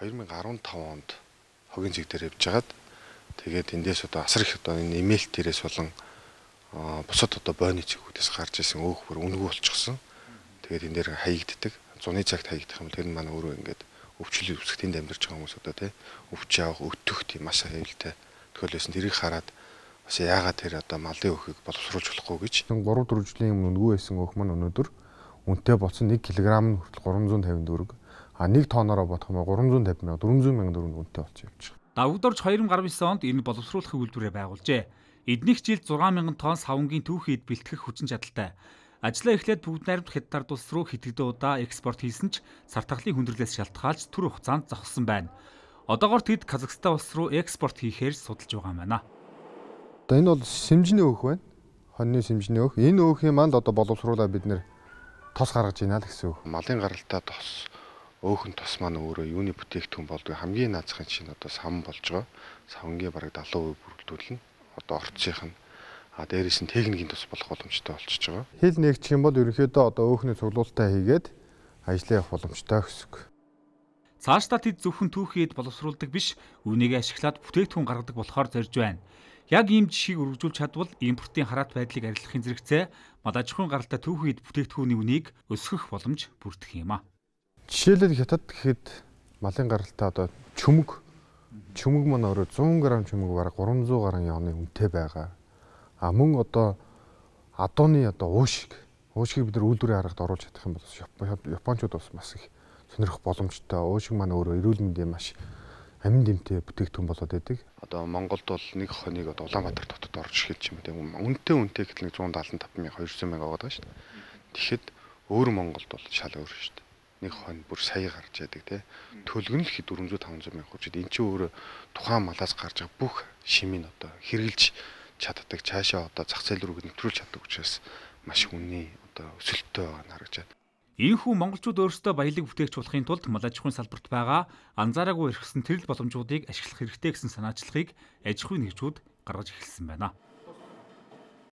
2015 онд хогийн зэг дээр явжгаад тэгээд эндээс одоо асар их одоо энэ имейл дээрээс болон бусад одоо бойны зэгүүдээс гарч исэн өөх бүр үнгүй болчихсон. Тэгээд энэ дээр хаягддаг. Зуны цагт хаягдах юм бол тэр нь манай өөрөө ингээд өвчлөл үсгтэнд амьдарч байгаа хүмүүс одоо тий өвч явах өтөх тийм маш аюултай тохиолдсон. Тэрийг хараад бас яагаад тэр одоо малын өөхийг боловсруулж болохгүй гэж 3 4 жилийн өмнө үнгүй байсан өөх маань өнөөдөр үнэтэй болсон 1 кг нь хүртэл 350 төгрөг. А нэг тонороо бодох юм 350 мянга 400 мянга төгрөг үнэтэй болчих явж байгаа. Давгдорж 2019 онд энэ боловсруулахын үйлдвэрээ байгуулжээ. Эднийх жил 6,000 тонн савнгийн түүхийд бэлтгэх хүчин чадалтай. Ажлаа эхлээд бүгд найрамд Хятад улс руу хэдэгдээ удаа экспорт хийсэн ч сартахлын хүндрэлээс шалтгаалж түр хугацаанд зогссон байна. Одоогоор тэд Казахстан улс руу экспорт хийхээр судалж байгаа байна. Одоо энэ бол сэмжний өөх байна. Хоньны сэмжний өөх. Энэ өөхийн манд одоо боловсруулаад бид нэр тос гаргаж ийна л гэсэн үг. Малын гаралтай тос өөхн тос маань өөрөө юуны бүтээгдэхүүн болдгоо хамгийн наазахын чинь одоо савн болж байгаа. Савнгийн бараг 70% бүрдүүлнэ. Одоо орцсийнх нь а дээрээс нь техникийн тус болох боломжтой болчихж байгаа. Хил нэгчих юм бол ерөнхийдөө одоо өөхний цуглуултаа хийгээд ажиллах боломжтой хэсэг. Цаашдаа тэд зөвхөн түүхийд боловсруулдаг биш, үнийг ашиглаад бүтээгдэхүүн гаргадаг болохоор зорж байна. Яг ийм жишийг үргэлжүүлж чадвал импортын хараат байдлыг арилгахын зэрэгцээ мал аж ахуйн гаралтай түүхийд бүтээгдэхүүний үнийг өсгөх боломж бүрдэх юм а. Жишээлбэл Хятад гэхэд малын гаралтай одоо чөмөг маань өөрөө 100 г чөмөг бараг 300 г оны үнэтэй байгаа. А мөн одоо адууны одоо уушиг бид нар үйлдвэрийн харагт оруулж чадах юм бол японочдод бас маш их сонирх боломжтой. Уушиг маань өөрөө эрүүл мэндийн маш амин дэмтэй бүтээгдэхүүн болоод байдаг. Одоо Монголд бол нэг хоног одоо Улаанбаатар дотод орж эхэлж юм тийм үү? Үнэтэй гэдэг нэг 175,200,000 аваад байгаа шүү дээ. Тэгэхэд өөр Монголд бол шал өөр шүү дээ. Нэг хоног бүр сая гарч яадаг тийм. Төлгөн л 400,500,000 хүрчээд энэ чинь өөрө тухайн малаас гарч байгаа бүх шимийг одоо хэрэгжилж чаддаг цаашаа одоо зах зээл рүү нэвтрүүлж чаддаг учраас маш үнний одоо өсөлттэй байгаа нь харагдаж байна. Иймхүү монголчууд өөрсдөө баялаг бүтээгч болохын тулд мал аж ахуйн салбарт байгаа анзаараагүй эрхсэн тэрэл боломжуудыг ашиглах хэрэгтэй гэсэн санаачлагыг аж ахуйн нэгжүүд гаргаж эхэлсэн байна.